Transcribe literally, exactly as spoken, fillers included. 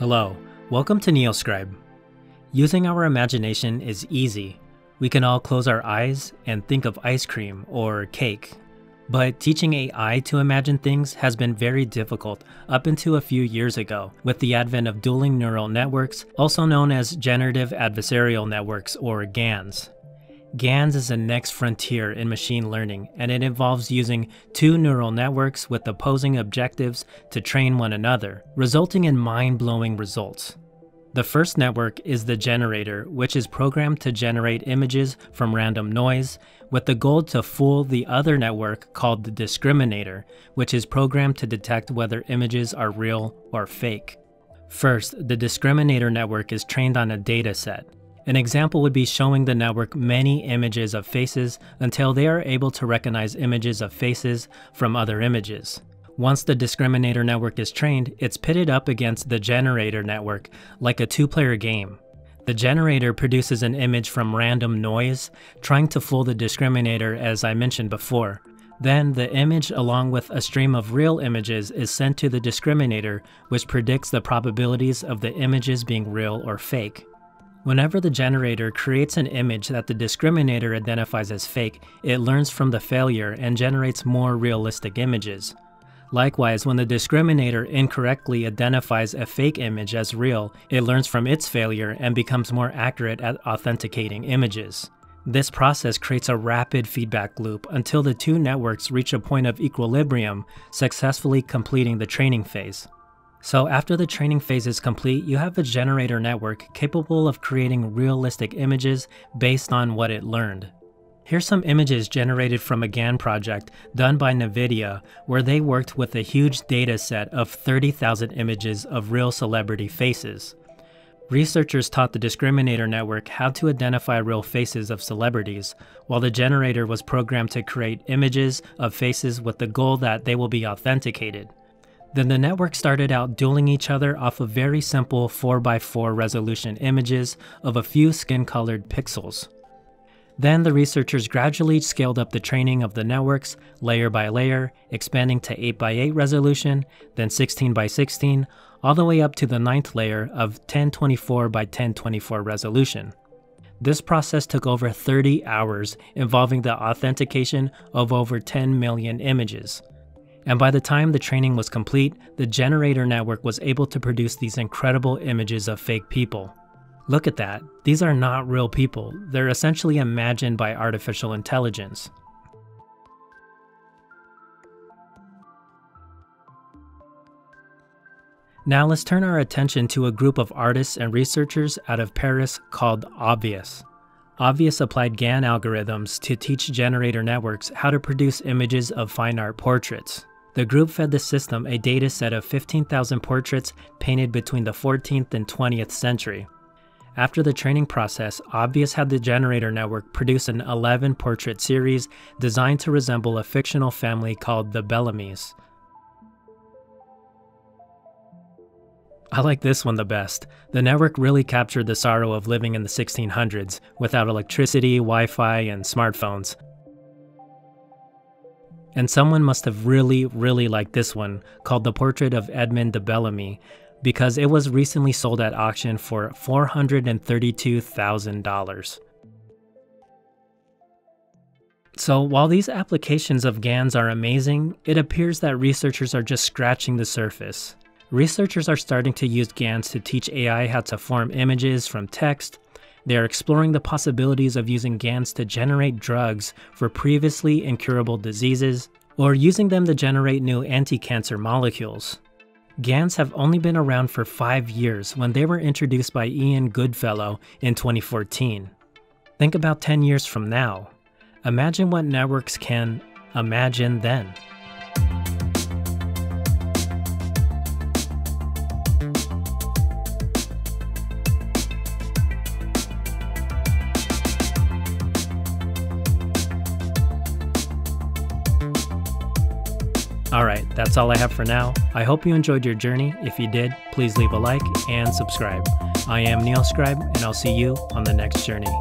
Hello, welcome to NeoScribe. Using our imagination is easy. We can all close our eyes and think of ice cream or cake. But teaching A I to imagine things has been very difficult up until a few years ago with the advent of dueling neural networks, also known as Generative Adversarial Networks or GANs. GANs is the next frontier in machine learning, and it involves using two neural networks with opposing objectives to train one another, resulting in mind-blowing results. The first network is the generator, which is programmed to generate images from random noise, with the goal to fool the other network called the discriminator, which is programmed to detect whether images are real or fake. First, the discriminator network is trained on a data set. An example would be showing the network many images of faces until they are able to recognize images of faces from other images. Once the discriminator network is trained, it's pitted up against the generator network like a two-player game. The generator produces an image from random noise, trying to fool the discriminator as I mentioned before. Then the image along with a stream of real images is sent to the discriminator, which predicts the probabilities of the images being real or fake. Whenever the generator creates an image that the discriminator identifies as fake, it learns from the failure and generates more realistic images. Likewise, when the discriminator incorrectly identifies a fake image as real, it learns from its failure and becomes more accurate at authenticating images. This process creates a rapid feedback loop until the two networks reach a point of equilibrium, successfully completing the training phase. So after the training phase is complete, you have a generator network capable of creating realistic images based on what it learned. Here's some images generated from a GAN project done by NVIDIA, where they worked with a huge data set of thirty thousand images of real celebrity faces. Researchers taught the discriminator network how to identify real faces of celebrities, while the generator was programmed to create images of faces with the goal that they will be authenticated. Then the network started out dueling each other off of very simple four by four resolution images of a few skin-colored pixels. Then the researchers gradually scaled up the training of the networks layer by layer, expanding to eight by eight resolution, then sixteen by sixteen, all the way up to the ninth layer of ten twenty-four by ten twenty-four resolution. This process took over thirty hours, involving the authentication of over ten million images. And by the time the training was complete, the generator network was able to produce these incredible images of fake people. Look at that, these are not real people, they're essentially imagined by artificial intelligence. Now let's turn our attention to a group of artists and researchers out of Paris called Obvious. Obvious applied GAN algorithms to teach generator networks how to produce images of fine art portraits. The group fed the system a data set of fifteen thousand portraits painted between the fourteenth and twentieth century. After the training process, Obvious had the generator network produce an eleven portrait series designed to resemble a fictional family called the Bellamys. I like this one the best. The network really captured the sorrow of living in the sixteen hundreds, without electricity, Wi-Fi, and smartphones. And someone must have really, really liked this one, called The Portrait of Edmund de Bellamy, because it was recently sold at auction for four hundred thirty-two thousand dollars. So while these applications of GANs are amazing, it appears that researchers are just scratching the surface. Researchers are starting to use GANs to teach A I how to form images from text. They are exploring the possibilities of using GANs to generate drugs for previously incurable diseases, or using them to generate new anti-cancer molecules. GANs have only been around for five years when they were introduced by Ian Goodfellow in twenty fourteen. Think about ten years from now. Imagine what networks can imagine then. Alright, that's all I have for now. I hope you enjoyed your journey. If you did, please leave a like and subscribe. I am NeoScribe, and I'll see you on the next journey.